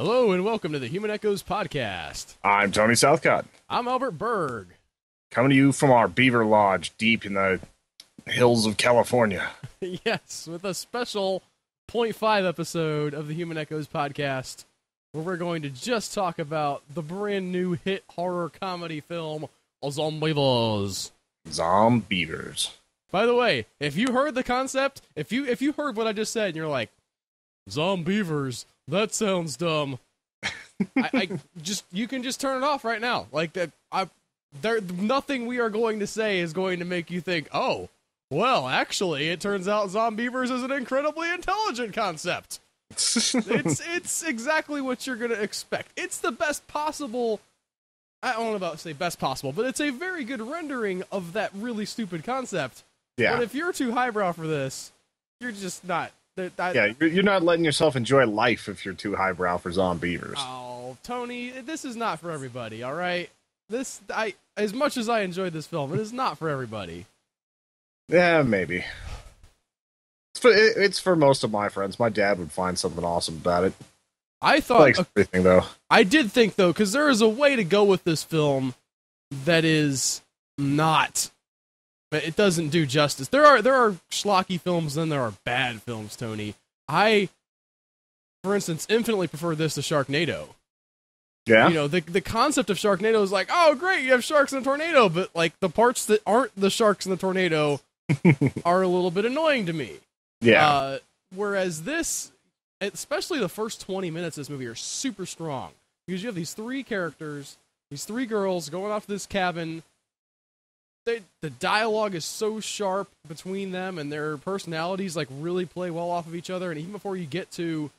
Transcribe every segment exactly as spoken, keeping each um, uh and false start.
Hello and welcome to the Human Echoes Podcast. I'm Tony Southcotte. I'm Albert Berg. Coming to you from our beaver lodge deep in the hills of California. Yes, with a special point five episode of the Human Echoes Podcast, where we're going to just talk about the brand new hit horror comedy film, Zombeavers. Zombeavers. By the way, if you heard the concept, if you if you heard what I just said and you're like, Zombeavers, that sounds dumb. I, I just you can just turn it off right now. Like that, I there nothing we are going to say is going to make you think, oh, well, actually, it turns out Zombeavers is an incredibly intelligent concept. it's it's exactly what you're gonna expect. It's the best possible. I don't know about to say best possible, but it's a very good rendering of that really stupid concept. Yeah. But if you're too highbrow for this, you're just not. I, yeah, you're not letting yourself enjoy life if you're too highbrow for Zombeavers. Oh, Tony, this is not for everybody, all right? This, I, as much as I enjoyed this film, it is not for everybody. Yeah, maybe. It's for, it, it's for most of my friends. My dad would find something awesome about it. I thought... Like everything, though. I did think, though, because there is a way to go with this film that is not... It doesn't do justice. There are there are schlocky films, and there are bad films, Tony. I, for instance, infinitely prefer this to Sharknado. Yeah. You know, the the concept of Sharknado is like, oh, great, you have sharks and a tornado, but, like, the parts that aren't the sharks and the tornado are a little bit annoying to me. Yeah. Uh, whereas this, especially the first twenty minutes of this movie, are super strong. Because you have these three characters, these three girls going off to this cabin. They, the dialogue is so sharp between them, and their personalities like really play well off of each other. And even before you get to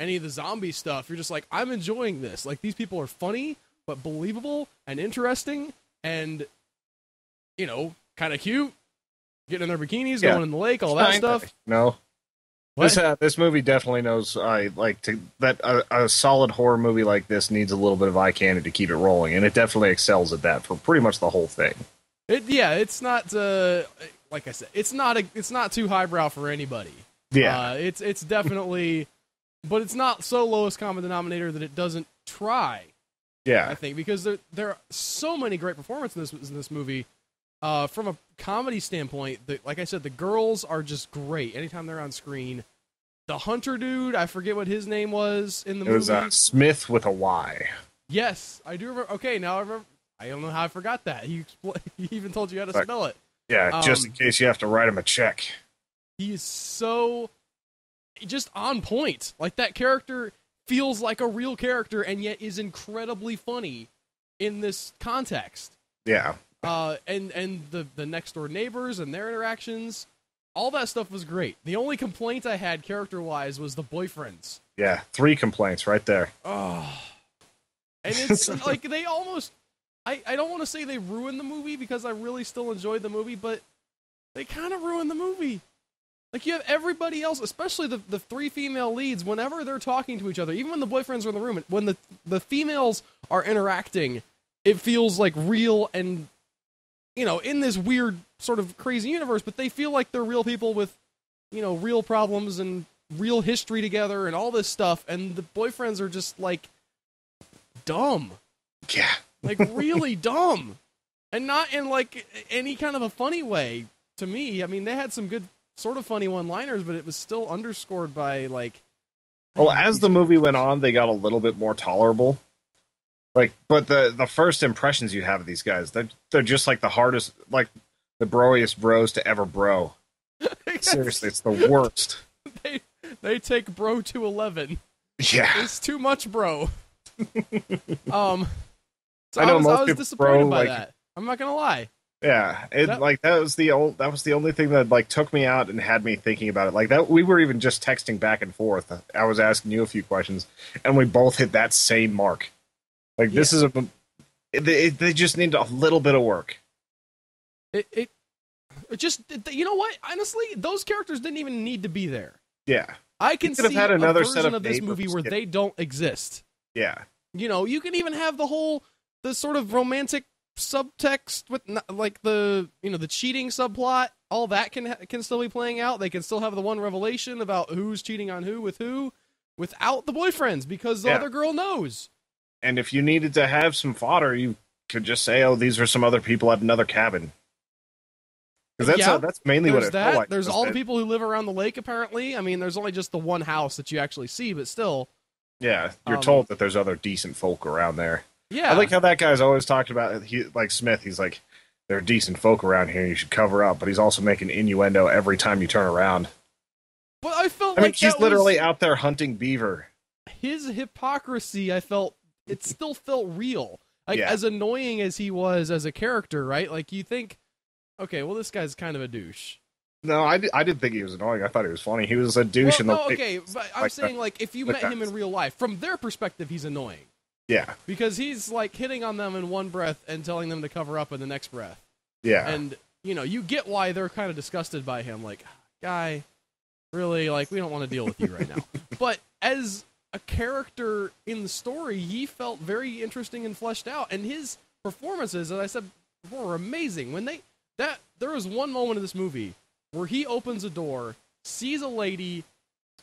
any of the zombie stuff, you're just like, I'm enjoying this. Like, these people are funny, but believable and interesting, and, you know, kind of cute. Getting in their bikinis, yeah. Going in the lake, all that I, stuff. No, this, uh, this movie definitely knows. I uh, like to that uh, a solid horror movie like this needs a little bit of eye candy to keep it rolling, and it definitely excels at that for pretty much the whole thing. It, yeah, it's not uh, like I said. It's not a, it's not too highbrow for anybody. Yeah, uh, it's it's definitely, but it's not so lowest common denominator that it doesn't try. Yeah, I think because there there are so many great performances in this in this movie. Uh, from a comedy standpoint, the, like I said, the girls are just great. Anytime they're on screen, the hunter dude, I forget what his name was in the movie. It was uh, Smith with a Y. Yes, I do remember. Okay, now I remember. I don't know how I forgot that. He, he even told you how to like, spell it. Yeah, um, just in case you have to write him a check. He is so just on point. Like, that character feels like a real character and yet is incredibly funny in this context. Yeah. Uh, and and the, the next-door neighbors and their interactions, all that stuff was great. The only complaint I had character-wise was the boyfriends. Yeah, three complaints right there. Oh. And it's like they almost... I, I don't want to say they ruined the movie because I really still enjoyed the movie, but they kind of ruined the movie. Like, you have everybody else, especially the, the three female leads, whenever they're talking to each other, even when the boyfriends are in the room, when the, the females are interacting, it feels like real and, you know, in this weird sort of crazy universe, but they feel like they're real people with, you know, real problems and real history together and all this stuff. And the boyfriends are just like dumb. Yeah. Like, really dumb. And not in, like, any kind of a funny way, to me. I mean, they had some good sort of funny one-liners, but it was still underscored by, like... Well, as the movie went on, they got a little bit more tolerable. Like, but the, the first impressions you have of these guys, they're, they're just, like, the hardest, like, the broiest bros to ever bro. Seriously, it's the worst. They, they take bro to eleven. Yeah. It's too much bro. um... So I know I was, most I was disappointed bro, by like, that. I'm not gonna lie. Yeah, it, that, like that was the old, that was the only thing that like took me out and had me thinking about it. Like that, we were even just texting back and forth. I was asking you a few questions, and we both hit that same mark. Like yeah. This is a, they, they just need a little bit of work. It, it, it just it, you know what? Honestly, those characters didn't even need to be there. Yeah, I can see had another a version set of, of this movie where they don't exist. Yeah, you know, you can even have the whole. The sort of romantic subtext with like the, you know, the cheating subplot, all that can, can still be playing out. They can still have the one revelation about who's cheating on who with who. without the boyfriends because the yeah. other girl knows. And if you needed to have some fodder, you could just say, oh, these are some other people at another cabin. Because that's, yeah, that's mainly what it felt like. There's all it. the people who live around the lake, apparently. I mean, there's only just the one house that you actually see, but still. Yeah, you're um, told that there's other decent folk around there. Yeah. I like how that guy's always talked about, he, like Smith, he's like, there are decent folk around here, you should cover up, but he's also making innuendo every time you turn around. But I felt I like mean, he's was... literally out there hunting beaver. His hypocrisy, I felt, it still felt real. Like, yeah. as annoying as he was as a character, right? Like, you think, okay, well, this guy's kind of a douche. No, I, did, I didn't think he was annoying. I thought he was funny. He was a douche. Well, in the, no, okay, but I'm like saying, the, like, if you met guys. him in real life, from their perspective, he's annoying. Yeah. Because he's, like, hitting on them in one breath and telling them to cover up in the next breath. Yeah. And, you know, you get why they're kind of disgusted by him. Like, guy, really, like, we don't want to deal with you right now. But as a character in the story, he felt very interesting and fleshed out. And his performances, as I said before, were amazing. When they... that there was one moment in this movie where he opens a door, sees a lady,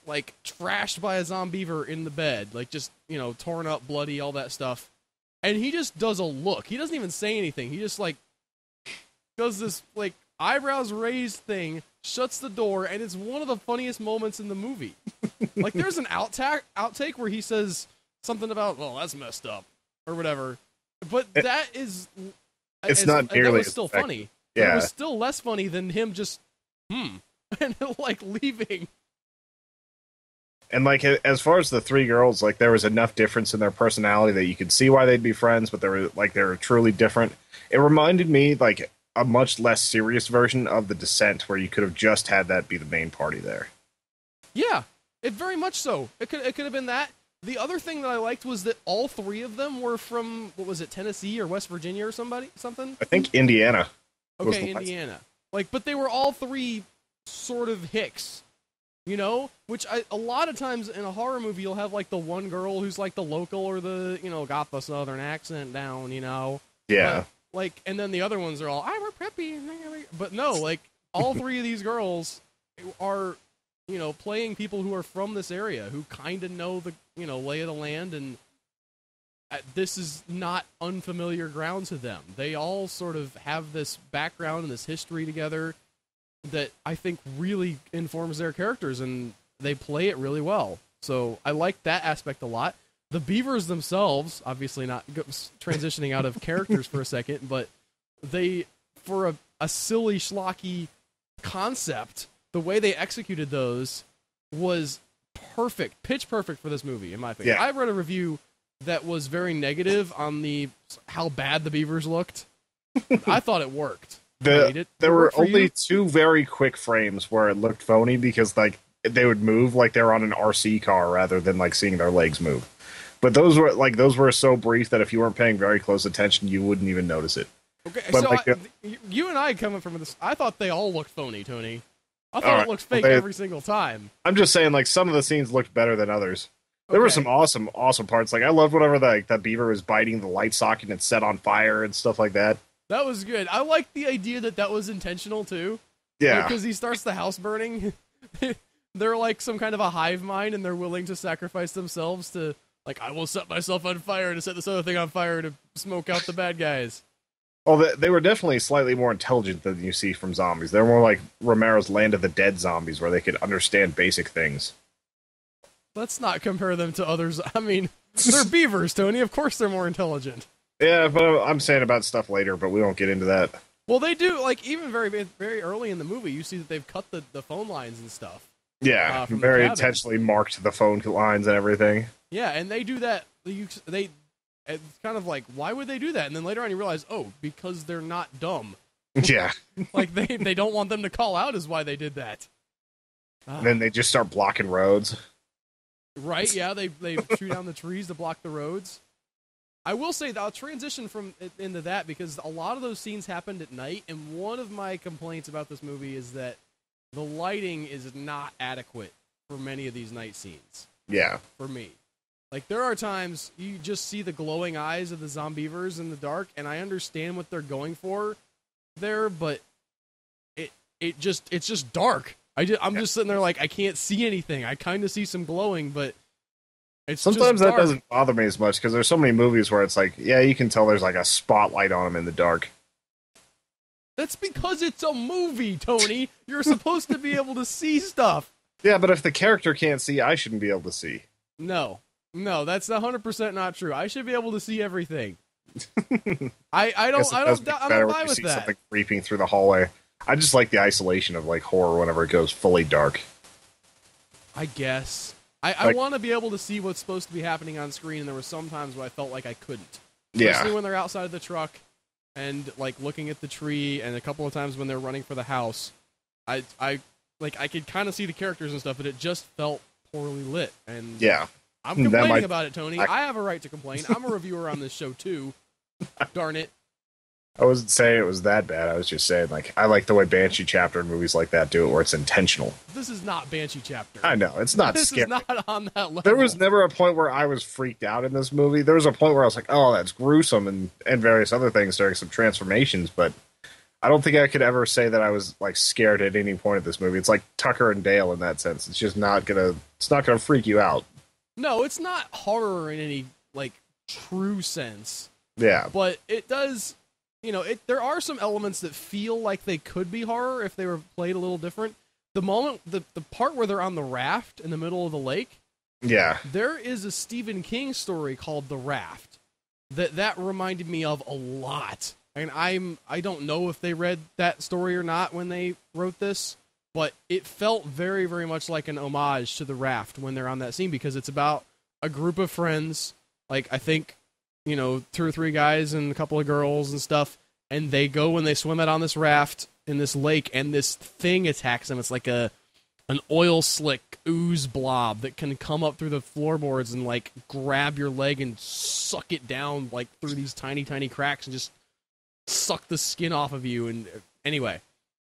like, trashed by a Zombeaver in the bed, like, just, you know, torn up, bloody, all that stuff, and he just does a look. He doesn't even say anything. He just, like, does this, like, eyebrows raised thing, shuts the door, and it's one of the funniest moments in the movie. Like, there's an outtake, outtake where he says something about, well, that's messed up, or whatever, but it, that is... It's as, not nearly... It's still effective. funny. Yeah. It was still less funny than him just... Hmm. And, like, leaving. And, like, as far as the three girls, like, there was enough difference in their personality that you could see why they'd be friends, but they were, like, they were truly different. It reminded me, like, a much less serious version of The Descent, where you could have just had that be the main party there. Yeah. It very much so. It could, it could have been that. The other thing that I liked was that all three of them were from, what was it, Tennessee or West Virginia or somebody, something? I think Indiana. Okay, Indiana. Last. Like, but they were all three sort of hicks, you know? Which I, a lot of times in a horror movie, you'll have, like, the one girl who's, like, the local or the, you know, got the southern accent down, you know? Yeah. But, like, and then the other ones are all, I'm a preppy. But no, like, all three of these girls are, you know, playing people who are from this area, who kind of know the, you know, lay of the land, and this is not unfamiliar ground to them. They all sort of have this background and this history together that I think really informs their characters, and they play it really well. So I like that aspect a lot. The beavers themselves, obviously not transitioning out of characters for a second, but they, for a, a silly, schlocky concept, the way they executed those was perfect, pitch perfect for this movie, in my opinion. Yeah. I read a review that was very negative on the how bad the beavers looked. I thought it worked. The, it. It there were only you. two very quick frames where it looked phony because, like, they would move like they were on an R C car rather than, like, seeing their legs move. But those were like those were so brief that if you weren't paying very close attention, you wouldn't even notice it. Okay, but, so like, I, the, you and I coming from this, I thought they all looked phony, Tony. I thought right, it looked fake they, every single time. I'm just saying, like, some of the scenes looked better than others. There okay. were some awesome, awesome parts. Like, I loved whenever the, like, that beaver was biting the light socket and set on fire and stuff like that. That was good. I liked the idea that that was intentional, too. Yeah. Because like, he starts the house burning. They're like some kind of a hive mind, and they're willing to sacrifice themselves to, like, I will set myself on fire to set this other thing on fire to smoke out the bad guys. Well, they, they were definitely slightly more intelligent than you see from zombies. They're more like Romero's Land of the Dead zombies, where they could understand basic things. Let's not compare them to others. I mean, they're beavers, Tony. Of course they're more intelligent. Yeah, but I'm saying about stuff later, but we won't get into that. Well, they do, like, even very very early in the movie, you see that they've cut the, the phone lines and stuff. Yeah, uh, very intentionally marked the phone lines and everything. Yeah, and they do that. You, they, it's kind of like, why would they do that? And then later on you realize, oh, because they're not dumb. Yeah. Like, they, they don't want them to call out is why they did that. Ah. And then they just start blocking roads. Right, yeah, they they chew down the trees to block the roads. I will say that I'll transition from into that because a lot of those scenes happened at night, and one of my complaints about this movie is that the lighting is not adequate for many of these night scenes. Yeah. For me. Like, there are times you just see the glowing eyes of the Zombeavers in the dark, and I understand what they're going for there, but it it just it's just dark. I just, I'm just sitting there like, I can't see anything. I kind of see some glowing, but It's Sometimes that doesn't bother me as much because there's so many movies where it's like, yeah, you can tell there's like a spotlight on them in the dark. That's because it's a movie, Tony. You're supposed to be able to see stuff. Yeah, but if the character can't see, I shouldn't be able to see. No, no, that's one hundred percent not true. I should be able to see everything. I, I don't, I, I don't, I don't buy with that. Something creeping through the hallway. I just like the isolation of like horror whenever it goes fully dark. I guess. I, like, I want to be able to see what's supposed to be happening on screen, and there were some times where I felt like I couldn't. Yeah. Especially when they're outside of the truck and like looking at the tree, and a couple of times when they're running for the house. I, I, like I could kind of see the characters and stuff, but it just felt poorly lit. And yeah, I'm complaining might, about it, Tony. I, I have a right to complain. I'm a reviewer on this show too. Darn it. I wasn't saying it was that bad. I was just saying, like, I like the way Banshee Chapter and movies like that do it, where it's intentional. This is not Banshee Chapter. I know. It's not this scary. This is not on that level. There was never a point where I was freaked out in this movie. There was a point where I was like, oh, that's gruesome, and, and various other things during some transformations, but I don't think I could ever say that I was, like, scared at any point of this movie. It's like Tucker and Dale in that sense. It's just not gonna, it's not gonna freak you out. No, it's not horror in any, like, true sense. Yeah. But it does... You know, it, there are some elements that feel like they could be horror if they were played a little different. The moment, the, the part where they're on the raft in the middle of the lake. Yeah. There is a Stephen King story called The Raft that that reminded me of a lot. And I'm, I don't know if they read that story or not when they wrote this, but it felt very, very much like an homage to The Raft when they're on that scene, because it's about a group of friends. Like, I think, you know, two or three guys and a couple of girls and stuff, and they go and they swim out on this raft in this lake, and this thing attacks them. It's like a an oil slick ooze blob that can come up through the floorboards and, like, grab your leg and suck it down, like, through these tiny, tiny cracks and just suck the skin off of you. And anyway,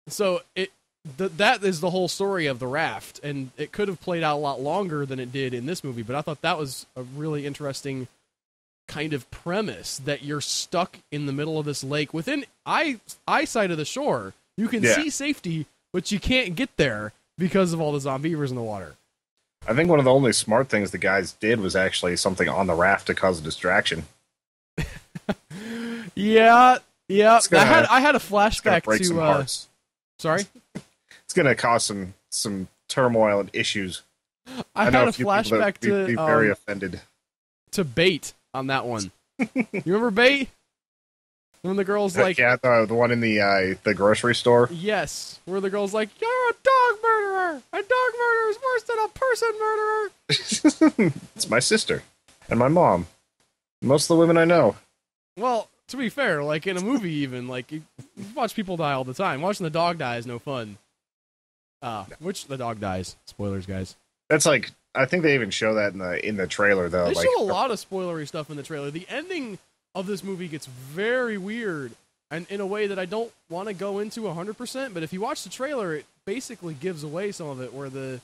so it th- that is the whole story of The Raft, and it could have played out a lot longer than it did in this movie, but I thought that was a really interesting kind of premise, that you're stuck in the middle of this lake within eye eyesight of the shore. You can yeah. see safety, but you can't get there because of all the Zombeavers in the water. I think one of the only smart things the guys did was actually something on the raft to cause a distraction. yeah, yeah. Gonna, I had I had a flashback break to. Some uh, sorry, it's going to cause some some turmoil and issues. I, I had know a flashback to be, be very um, offended to Bait. On that one, you remember Bait? When the girl's like, yeah, the, the one in the uh, the grocery store. Yes, where the girl's like, "You're a dog murderer. A dog murderer is worse than a person murderer." It's my sister and my mom. Most of the women I know. Well, to be fair, like in a movie, even like you watch people die all the time. Watching the dog die is no fun. Uh, which the dog dies. Spoilers, guys. That's like. I think they even show that in the in the trailer, though. They like, show a lot of spoilery stuff in the trailer. The ending of this movie gets very weird, and in a way that I don't want to go into one hundred percent, but if you watch the trailer, it basically gives away some of it, where the,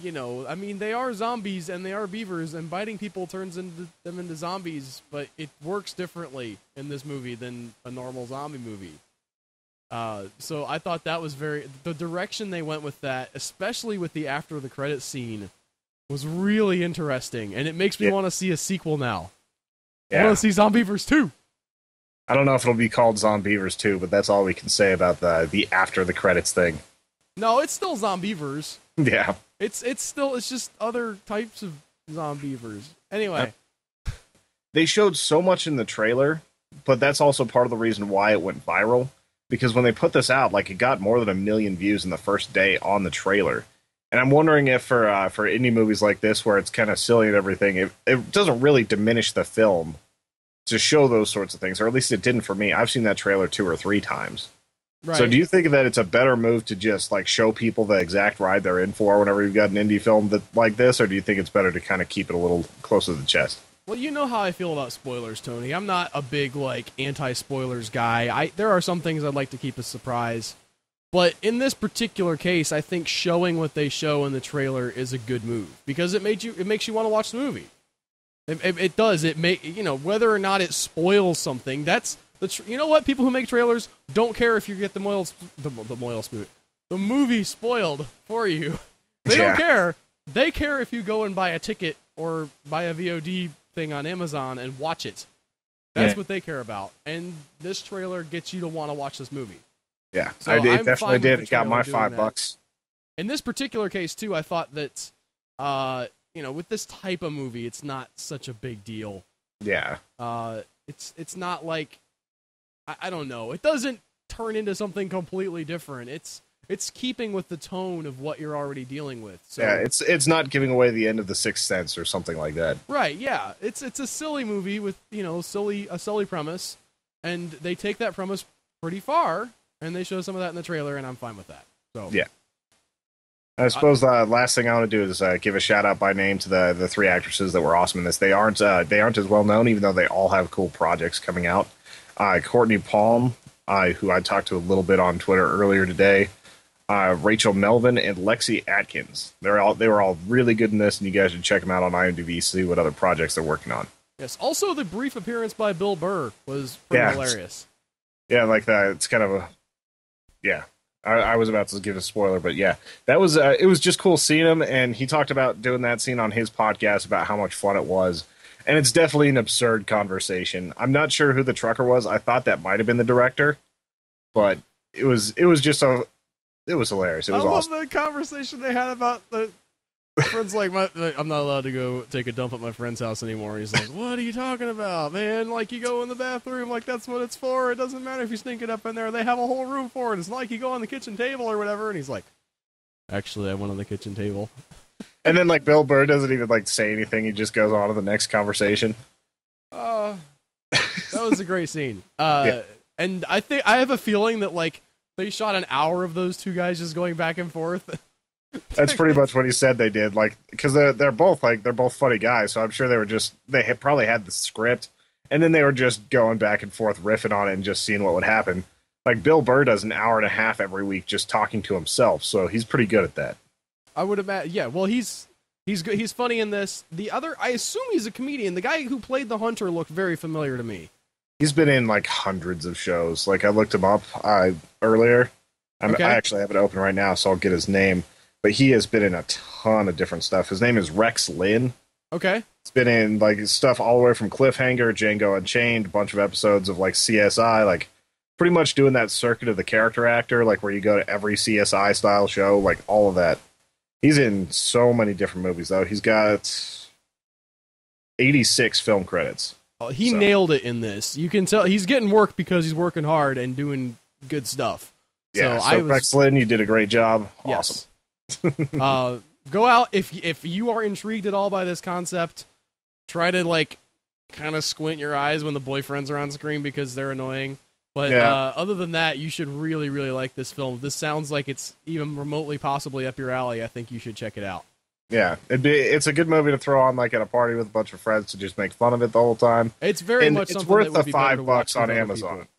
you know, I mean, they are zombies, and they are beavers, and biting people turns into them into zombies, but it works differently in this movie than a normal zombie movie. Uh, so I thought that was very... The direction they went with that, especially with the after the credits scene, was really interesting, and it makes me yeah. want to see a sequel now. Yeah. I want to see Zombeavers two. I don't know if it'll be called Zombeavers two, but that's all we can say about the the after the credits thing. No, it's still Zombeavers. Yeah. It's it's still it's just other types of Zombeavers. Anyway. Uh, they showed so much in the trailer, but that's also part of the reason why it went viral, because when they put this out, like, it got more than a million views in the first day on the trailer. And I'm wondering if for uh, for indie movies like this, where it's kind of silly and everything, it, it doesn't really diminish the film to show those sorts of things, or at least it didn't for me. I've seen that trailer two or three times. Right. So do you think that it's a better move to just like show people the exact ride they're in for whenever you've got an indie film that like this, or do you think it's better to kind of keep it a little closer to the chest? Well, you know how I feel about spoilers, Tony. I'm not a big like anti-spoilers guy. I there are some things I'd like to keep a surprise. But in this particular case, I think showing what they show in the trailer is a good move, because it made you, it makes you want to watch the movie. It, it, it does. It may, you know, whether or not it spoils something. That's the tr- you know what, people who make trailers don't care if you get the moil the the moil spoot the movie spoiled for you. They yeah. don't care. They care if you go and buy a ticket or buy a V O D thing on Amazon and watch it. That's yeah. what they care about. And this trailer gets you to want to watch this movie. Yeah, so I did. definitely did. It got my five that. bucks. In this particular case, too, I thought that, uh, you know, with this type of movie, it's not such a big deal. Yeah. Uh, it's it's not like, I, I don't know. It doesn't turn into something completely different. It's it's keeping with the tone of what you're already dealing with. So, yeah, it's it's not giving away the end of The Sixth Sense or something like that. Right, yeah. It's it's a silly movie with, you know, silly a silly premise, and they take that premise pretty far, and they show some of that in the trailer, and I'm fine with that. So yeah. I suppose the uh, last thing I want to do is uh, give a shout out by name to the the three actresses that were awesome in this. They aren't uh, they aren't as well known, even though they all have cool projects coming out. Uh, Courtney Palm, uh, who I talked to a little bit on Twitter earlier today, uh, Rachel Melvin, and Lexi Atkins. They're all they were all really good in this, and you guys should check them out on IMDb, see what other projects they're working on. Yes. Also, the brief appearance by Bill Burr was pretty yeah, hilarious. Yeah, like that. It's kind of a yeah. I, I was about to give a spoiler, but yeah, that was uh, it was just cool seeing him, and he talked about doing that scene on his podcast about how much fun it was, and it's definitely an absurd conversation. I'm not sure who the trucker was. I thought that might have been the director, but it was it was just a it was hilarious. It was I awesome. love the conversation they had about the friends like my like, I'm not allowed to go take a dump at my friend's house anymore. And he's like, "What are you talking about, man? Like you go in the bathroom, like that's what it's for. It doesn't matter if you stink it up in there. They have a whole room for it. It's not like you go on the kitchen table or whatever." And he's like, "Actually, I went on the kitchen table." And then like Bill Burr doesn't even like say anything. He just goes on to the next conversation. Uh, that was a great scene. Uh, yeah. And I think I have a feeling that like they shot an hour of those two guys just going back and forth. That's pretty much what he said they did, like, because they're, they're both like they're both funny guys, so I'm sure they were just they had probably had the script, and then they were just going back and forth riffing on it and just seeing what would happen. Like Bill Burr does an hour and a half every week just talking to himself, so he's pretty good at that. I would imagine, yeah. Well, he's he's good. He's funny in this. The other, I assume he's a comedian. The guy who played the hunter looked very familiar to me. He's been in like hundreds of shows. Like I looked him up uh, earlier. I'm, okay. I actually have it open right now, so I'll get his name. But he has been in a ton of different stuff. His name is Rex Linn. Okay. He's been in like stuff all the way from Cliffhanger, Django Unchained, a bunch of episodes of like C S I, like pretty much doing that circuit of the character actor, like where you go to every C S I style show, like all of that. He's in so many different movies though. He's got eighty-six film credits. Oh, he so. nailed it in this. You can tell he's getting work because he's working hard and doing good stuff. Yeah. So, so I was... Rex Linn, you did a great job. Yes. Awesome. uh, go out if if you are intrigued at all by this concept. Try to like kind of squint your eyes when the boyfriends are on screen because they're annoying. But yeah. uh, other than that, you should really really like this film. If this sounds like it's even remotely possibly up your alley, I think you should check it out. Yeah, it'd be, it's a good movie to throw on like at a party with a bunch of friends to just make fun of it the whole time. It's very and much it's something worth that would the be five bucks on Amazon. People.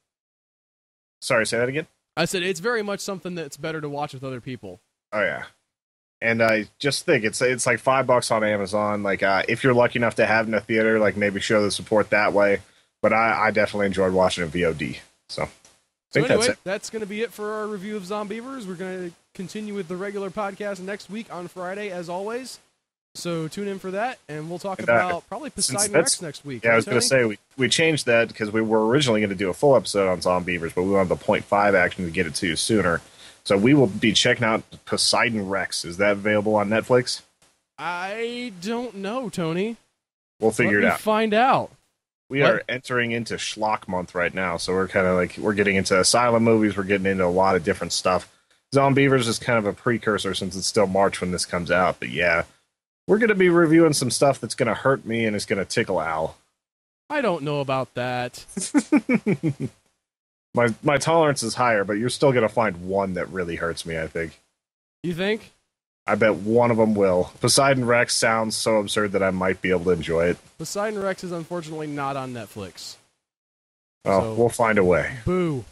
Sorry, say that again. I said it's very much something that's better to watch with other people. Oh yeah. And I uh, just think it's it's like five bucks on Amazon. Like uh, if you're lucky enough to have it in a theater, like maybe show the support that way. But I, I definitely enjoyed watching a V O D. So, I think so anyway, that's it. That's going to be it for our review of Zombeavers. We're going to continue with the regular podcast next week on Friday, as always. So tune in for that, and we'll talk and, uh, about probably Poseidon Rex next week. Yeah, right, I was going to say we we changed that because we were originally going to do a full episode on Zombeavers, but we wanted the point five action to get it to you sooner. So we will be checking out Poseidon Rex. Is that available on Netflix? I don't know, Tony. We'll figure Let it out. Find out. We what? are entering into schlock month right now, so we're kind of like we're getting into asylum movies. We're getting into a lot of different stuff. Zombeavers is kind of a precursor since it's still March when this comes out. But yeah, we're going to be reviewing some stuff that's going to hurt me and it's going to tickle Al. I don't know about that. My my tolerance is higher, but you're still going to find one that really hurts me, I think. You think? I bet one of them will. Poseidon Rex sounds so absurd that I might be able to enjoy it. Poseidon Rex is unfortunately not on Netflix. Oh, so, we'll find a way. Boo.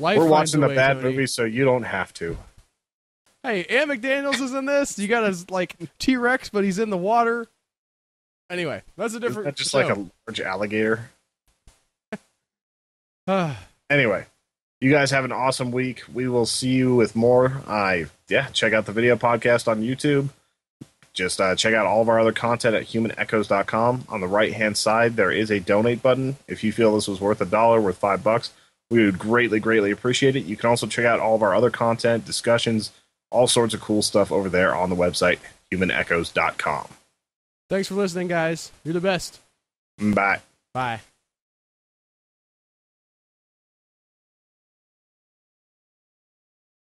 Life We're watching a way, bad Tony. movie, so you don't have to. Hey, Ann McDaniels is in this. You got his, like, T-Rex, but he's in the water. Anyway, that's a different... Isn't that just show. like a large alligator? Ah. Anyway, you guys have an awesome week. We will see you with more. I yeah, check out the video podcast on YouTube. Just uh, check out all of our other content at human echoes dot com. On the right-hand side, there is a donate button. If you feel this was worth a dollar, worth five bucks, we would greatly, greatly appreciate it. You can also check out all of our other content, discussions, all sorts of cool stuff over there on the website, human echoes dot com. Thanks for listening, guys. You're the best. Bye. Bye.